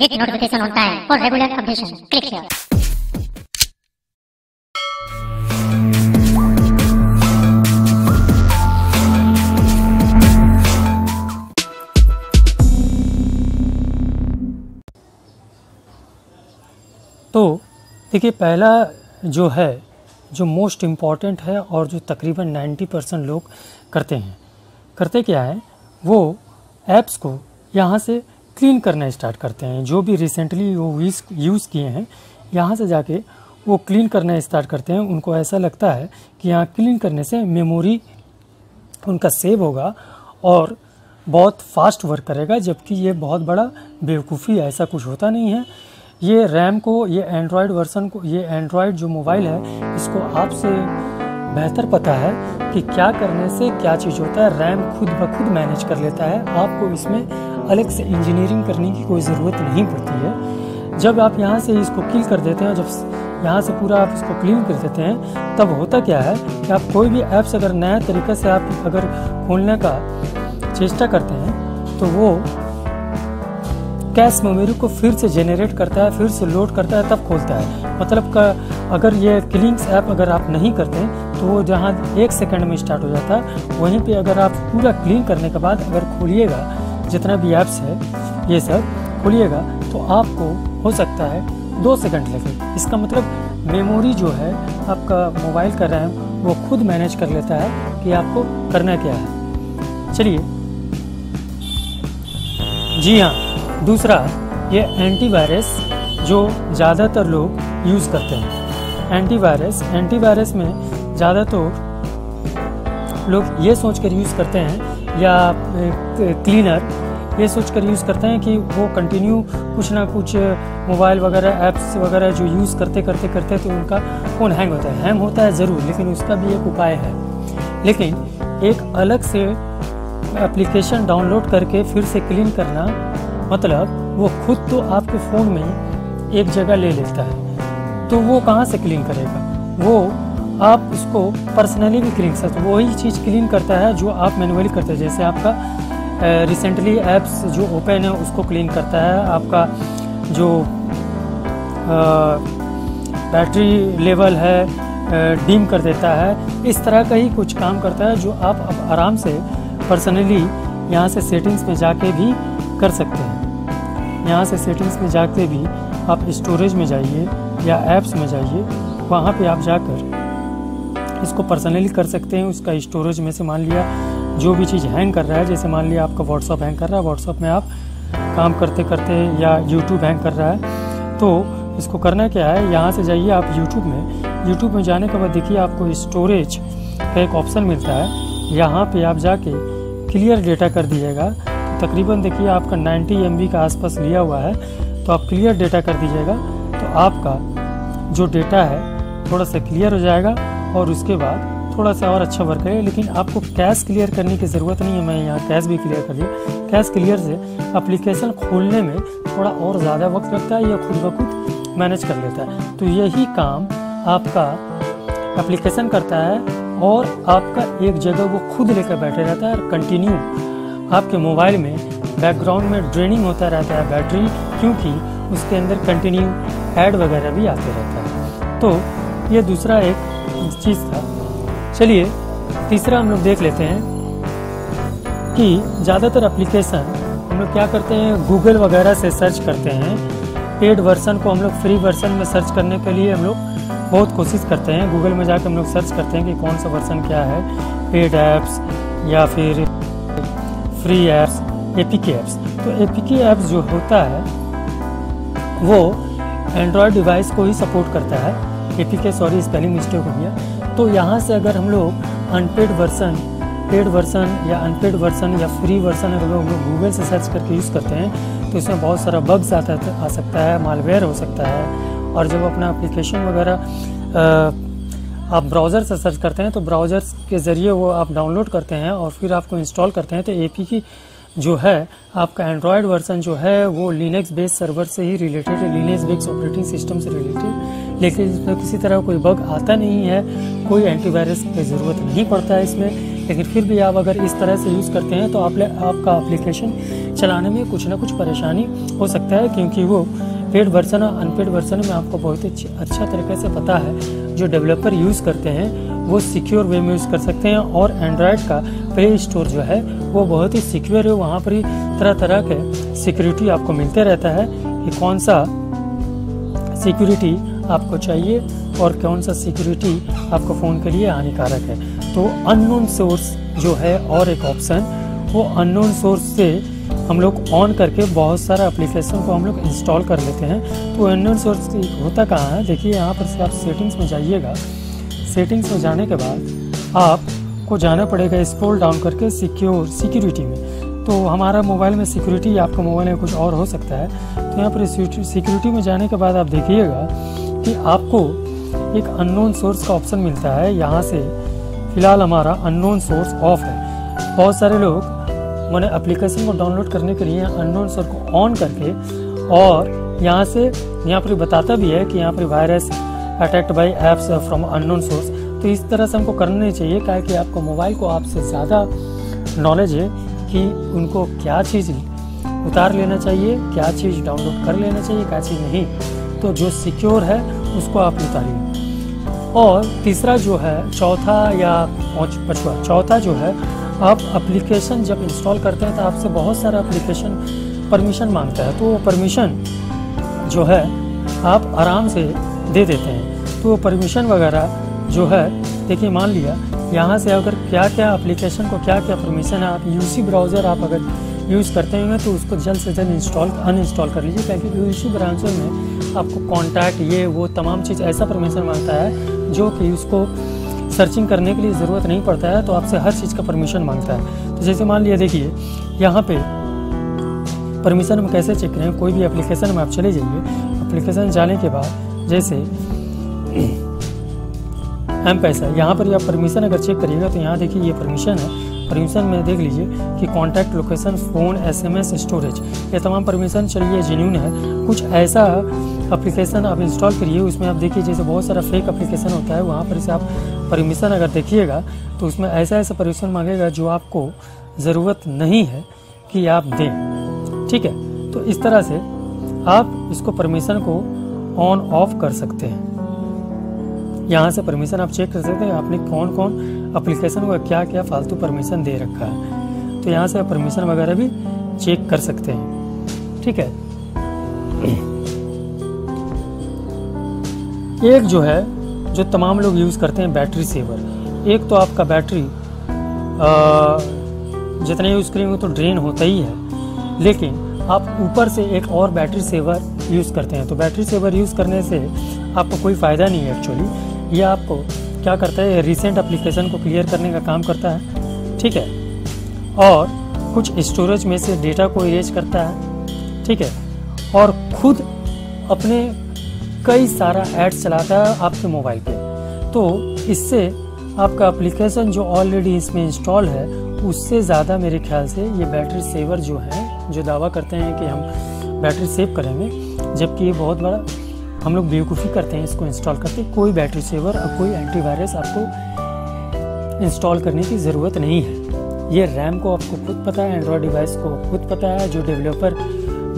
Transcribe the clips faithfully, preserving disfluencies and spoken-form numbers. Get notification होता है और रेगुलर अपडेशन क्लिक हियर। तो देखिए पहला जो है जो मोस्ट इम्पॉर्टेंट है और जो तकरीबन नब्बे परसेंट लोग करते हैं करते क्या है वो ऐप्स को यहाँ से क्लीन करना स्टार्ट करते हैं। जो भी रिसेंटली वो यूज़ किए हैं यहाँ से जाके वो क्लीन करना स्टार्ट करते हैं। उनको ऐसा लगता है कि यहाँ क्लीन करने से मेमोरी उनका सेव होगा और बहुत फास्ट वर्क करेगा, जबकि ये बहुत बड़ा बेवकूफ़ी, ऐसा कुछ होता नहीं है। ये रैम को, ये एंड्रॉयड वर्सन को, ये एंड्रॉयड जो मोबाइल है इसको आपसे बेहतर पता है कि क्या करने से क्या चीज़ होता है। रैम खुद ब खुद मैनेज कर लेता है, आपको इसमें अलग से इंजीनियरिंग करने की कोई ज़रूरत नहीं पड़ती है। जब आप यहाँ से इसको क्लीन कर देते हैं, जब यहाँ से पूरा आप इसको क्लीन कर देते हैं, तब होता क्या है कि आप कोई भी ऐप्स अगर नया तरीके से आप अगर खोलने का चेष्टा करते हैं तो वो कैश मेमोरी को फिर से जेनरेट करता है, फिर से लोड करता है, तब खोलता है। मतलब का अगर ये क्लिंग्स ऐप अगर आप नहीं करते तो वो जहाँ एक सेकेंड में स्टार्ट हो जाता है, वहीं पर अगर आप पूरा क्लीन करने के बाद अगर खोलिएगा जितना भी ऐप्स है ये सब खोलिएगा तो आपको हो सकता है दो सेकंड लगे। इसका मतलब मेमोरी जो है आपका मोबाइल का रैम वो खुद मैनेज कर लेता है कि आपको करना क्या है। चलिए जी हाँ, दूसरा ये एंटीवायरस जो ज़्यादातर लोग यूज़ करते हैं। एंटीवायरस एंटीवायरस में ज़्यादातर लोग ये सोच कर यूज़ करते हैं या क्लीनर ये सोच कर यूज़ करते हैं कि वो कंटिन्यू कुछ ना कुछ मोबाइल वगैरह ऐप्स वगैरह जो यूज़ करते करते करते तो उनका फ़ोन हैंग होता है। हैंग होता है ज़रूर, लेकिन उसका भी एक उपाय है। लेकिन एक अलग से एप्लीकेशन डाउनलोड करके फिर से क्लीन करना, मतलब वो खुद तो आपके फ़ोन में एक जगह ले लेता है, तो वो कहाँ से क्लीन करेगा? वो आप उसको पर्सनली भी क्लीन सकते हो। वही चीज़ क्लीन करता है जो आप मैनुअली करते हैं। जैसे आपका रिसेंटली ऐप्स जो ओपन है उसको क्लीन करता है, आपका जो बैटरी लेवल है डीम कर देता है, इस तरह का ही कुछ काम करता है जो आप अब आराम से पर्सनली यहाँ से सेटिंग्स में जाके भी कर सकते हैं। यहाँ से सेटिंग्स में जाके भी आप स्टोरेज में जाइए या ऐप्स में जाइए, वहाँ पे आप जाकर इसको पर्सनली कर सकते हैं। उसका स्टोरेज में से मान लिया जो भी चीज़ हैंग कर रहा है, जैसे मान लिया आपका व्हाट्सअप हैंग कर रहा है, व्हाट्सअप में आप काम करते करते या यूट्यूब हैंग कर रहा है, तो इसको करना क्या है, यहाँ से जाइए आप यूट्यूब में। यूट्यूब में जाने के बाद देखिए आपको स्टोरेज का एक ऑप्शन मिलता है, यहाँ पे आप जाके क्लियर डेटा कर दीजिएगा। तो तकरीबन देखिए आपका नाइन्टी एम बी का आसपास लिया हुआ है, तो आप क्लियर डेटा कर दीजिएगा तो आपका जो डेटा है थोड़ा सा क्लियर हो जाएगा और उसके बाद थोड़ा सा और अच्छा वर्क करेगा। लेकिन आपको कैश क्लियर करने की ज़रूरत नहीं है। मैं यहाँ कैश भी क्लियर कर लिया। कैश क्लियर से एप्लीकेशन खोलने में थोड़ा और ज़्यादा वक्त लगता है, यह खुद ब खुद मैनेज कर लेता है। तो यही काम आपका एप्लीकेशन करता है और आपका एक जगह वो खुद लेकर बैठे रहता है और कंटिन्यू आपके मोबाइल में बैकग्राउंड में ड्रेनिंग होता रहता है बैटरी, क्योंकि उसके अंदर कंटिन्यू ऐड वगैरह भी आते रहता है। तो ये दूसरा एक चीज़ था। चलिए तीसरा हम लोग देख लेते हैं कि ज़्यादातर एप्लीकेशन हम लोग क्या करते हैं, गूगल वगैरह से सर्च करते हैं। पेड वर्सन को हम लोग फ्री वर्सन में सर्च करने के लिए हम लोग बहुत कोशिश करते हैं। गूगल में जाकर हम लोग सर्च करते हैं कि कौन सा वर्सन क्या है, पेड ऐप्स या फिर फ्री ऐप्स, एपीके ऐप्स। तो एपीके ऐप्स जो होता है वो एंड्रॉयड डिवाइस को ही सपोर्ट करता है। एपीके, सॉरी स्पेलिंग मिस्टेक हो गया। तो यहाँ से अगर हम लोग अनपेड वर्सन, पेड वर्सन या अनपेड वर्सन या फ्री वर्सन अगर हम लोग गूगल से सर्च करके यूज़ करते हैं तो इसमें बहुत सारा बग्स आता आ सकता है, मालवेयर हो सकता है। और जब अपना एप्लीकेशन वगैरह आप ब्राउज़र से सर्च करते हैं तो ब्राउज़र के ज़रिए वो आप डाउनलोड करते हैं और फिर आपको इंस्टॉल करते हैं। तो एपीके जो है आपका एंड्रॉयड वर्सन जो है वो लिनक्स बेस्ड सर्वर से ही रिलेटेड है, लिनक्स बेस्ड ऑपरेटिंग सिस्टम से रिलेटेड। लेकिन इसमें किसी तरह कोई बग आता नहीं है, कोई एंटीवायरस की ज़रूरत नहीं पड़ता है इसमें। लेकिन फिर भी आप अगर इस तरह से यूज़ करते हैं तो आप आपका एप्लीकेशन चलाने में कुछ ना कुछ परेशानी हो सकता है, क्योंकि वो पेड वर्जन और अनपेड वर्जन में आपको बहुत ही अच्छा तरीके से पता है जो डेवलपर यूज़ करते हैं वो सिक्योर वे में यूज़ कर सकते हैं। और एंड्रॉयड का प्ले स्टोर जो है वो बहुत ही सिक्योर है, वहाँ पर ही तरह तरह के सिक्योरिटी आपको मिलते रहता है कि कौन सा सिक्योरिटी आपको चाहिए और कौन सा सिक्योरिटी आपको फ़ोन के लिए हानिकारक है। तो अननोन सोर्स जो है और एक ऑप्शन, वो अननोन सोर्स से हम लोग ऑन करके बहुत सारा एप्लीकेशन को हम लोग इंस्टॉल कर लेते हैं। तो अननोन सोर्स होता कहाँ है, देखिए यहाँ पर से आप सेटिंग्स में जाइएगा। सेटिंग्स में जाने के बाद आपको जाना पड़ेगा स्क्रॉल डाउन करके सिक्योर सिक्योरिटी में। तो हमारा मोबाइल में सिक्योरिटी, आपका मोबाइल में कुछ और हो सकता है। तो यहाँ पर सिक्योरिटी में जाने के बाद आप देखिएगा कि आपको एक अननोन सोर्स का ऑप्शन मिलता है। यहाँ से फ़िलहाल हमारा अननोन सोर्स ऑफ है। बहुत सारे लोग मैंने एप्लीकेशन को डाउनलोड करने के लिए अननोन सोर्स को ऑन करके, और यहाँ से यहाँ पर बताता भी है कि यहाँ पर virus attacked by apps from unknown source. तो इस तरह से हमको करना चाहिए, क्या कि आपको मोबाइल को आपसे ज़्यादा नॉलेज है कि उनको क्या चीज़ उतार लेना चाहिए, क्या चीज़ डाउनलोड कर लेना चाहिए, क्या चीज़ नहीं। तो जो सिक्योर है उसको आप उतारिए। और तीसरा जो है, चौथा या पाँचवा चौथा जो है, आप एप्लीकेशन जब इंस्टॉल करते हैं तो आपसे बहुत सारा एप्लीकेशन परमिशन मांगता है। तो परमिशन जो है आप आराम से दे देते हैं। तो परमिशन वगैरह जो है, देखिए मान लिया यहाँ से अगर क्या क्या एप्लीकेशन को क्या क्या परमिशन है। आप यूसी ब्राउज़र आप अगर यूज़ करते हैं तो उसको जल्द से जल्द इंस्टॉल अनइंस्टॉल कर लीजिए, क्योंकि यूसी ब्राउज़र में आपको कॉन्टैक्ट ये वो तमाम चीज़ ऐसा परमिशन मांगता है जो कि उसको सर्चिंग करने के लिए ज़रूरत नहीं पड़ता है। तो आपसे हर चीज़ का परमिशन मांगता है। तो जैसे मान लिया, देखिए यहाँ पर परमिशन हम कैसे चेक करें। कोई भी एप्लीकेशन में आप चले जाइए। एप्लीकेशन जाने के बाद जैसे एम पैसा, यहाँ पर आप परमिशन अगर चेक करिएगा तो यहाँ देखिए ये परमिशन है। परमिशन में देख लीजिए कि contact, location, phone, SMS, storage, ये तमाम परमिशन चलिए जेन्यून है। कुछ ऐसा एप्लीकेशन आप इंस्टॉल करिए, उसमें आप देखिए जैसे बहुत सारा फेक एप्लीकेशन होता है, वहाँ पर से आप परमिशन अगर देखिएगा तो उसमें ऐसा ऐसा परमिशन मांगेगा जो आपको ज़रूरत नहीं है कि आप दें। ठीक है, तो इस तरह से आप इसको परमिशन को ऑन ऑफ कर सकते हैं। यहाँ से परमिशन आप चेक कर सकते हैं आपने कौन कौन एप्लीकेशन को क्या क्या फालतू परमिशन दे रखा है। तो यहाँ से आप परमिशन वगैरह भी चेक कर सकते हैं। ठीक है, एक जो है जो तमाम लोग यूज़ करते हैं, बैटरी सेवर। एक तो आपका बैटरी जितने यूज़ करेंगे तो ड्रेन होता ही है, लेकिन आप ऊपर से एक और बैटरी सेवर यूज़ करते हैं। तो बैटरी सेवर यूज़ करने से आपको कोई फ़ायदा नहीं है एक्चुअली। ये आपको क्या करता है, रिसेंट एप्लीकेशन को क्लियर करने का काम करता है। ठीक है, और कुछ स्टोरेज में से डेटा को इरेज करता है। ठीक है, और खुद अपने कई सारा एड्स चलाता है आपके मोबाइल पे। तो इससे आपका एप्लीकेशन जो ऑलरेडी इसमें इंस्टॉल है उससे ज़्यादा मेरे ख्याल से ये बैटरी सेवर जो है, जो दावा करते हैं कि हम बैटरी सेव करेंगे, जबकि ये बहुत बड़ा हम लोग बेवकूफ़ी करते हैं इसको इंस्टॉल करते। कोई बैटरी सेवर और कोई एंटीवायरस आपको इंस्टॉल करने की ज़रूरत नहीं है। ये रैम को आपको खुद पता है, एंड्रॉयड डिवाइस को खुद पता है, जो डेवलपर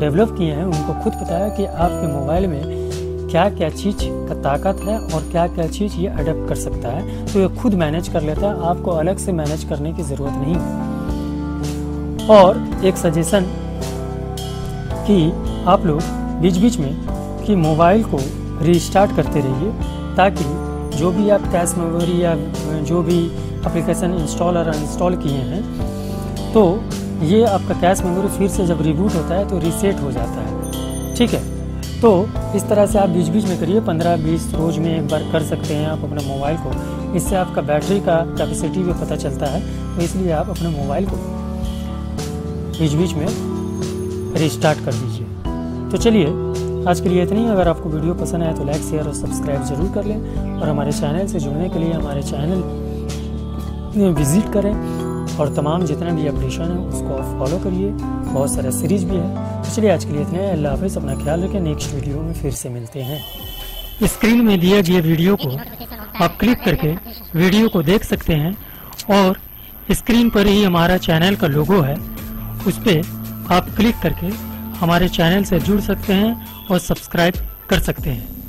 डेवलप किए हैं उनको खुद पता है कि आपके मोबाइल में क्या क्या चीज़ का ताकत है और क्या क्या चीज़ ये अडप्ट कर सकता है। तो ये खुद मैनेज कर लेता है, आपको अलग से मैनेज करने की ज़रूरत नहीं है। और एक सजेशन कि आप लोग बीच बीच में कि मोबाइल को रीस्टार्ट करते रहिए, ताकि जो भी आप कैश मेमोरी या जो भी एप्लीकेशन इंस्टॉल और अनइंस्टॉल किए हैं तो ये आपका कैश मेमोरी फिर से जब रिबूट होता है तो रीसेट हो जाता है। ठीक है, तो इस तरह से आप बीच बीच में करिए, पंद्रह बीस रोज़ में एक बार कर सकते हैं आप अपने मोबाइल को। इससे आपका बैटरी का कैपेसिटी भी पता चलता है। तो इसलिए आप अपने मोबाइल को बीच बीच में रिस्टार्ट कर दीजिए। तो चलिए आज के लिए इतनी। अगर आपको वीडियो पसंद आए तो लाइक, शेयर और सब्सक्राइब जरूर कर लें, और हमारे चैनल से जुड़ने के लिए हमारे चैनल में विजिट करें और तमाम जितना भी अपडेशन है उसको आप फॉलो करिए। बहुत सारा सीरीज भी है। तो चलिए आज के लिए इतने। अल्लाह हाफिज़, अपना ख्याल रखें। नेक्स्ट वीडियो में फिर से मिलते हैं। स्क्रीन में दिए गए वीडियो को आप क्लिक करके वीडियो को देख सकते हैं और स्क्रीन पर ही हमारा चैनल का लोगो है, उस पर आप क्लिक करके हमारे चैनल से जुड़ सकते हैं और सब्सक्राइब कर सकते हैं।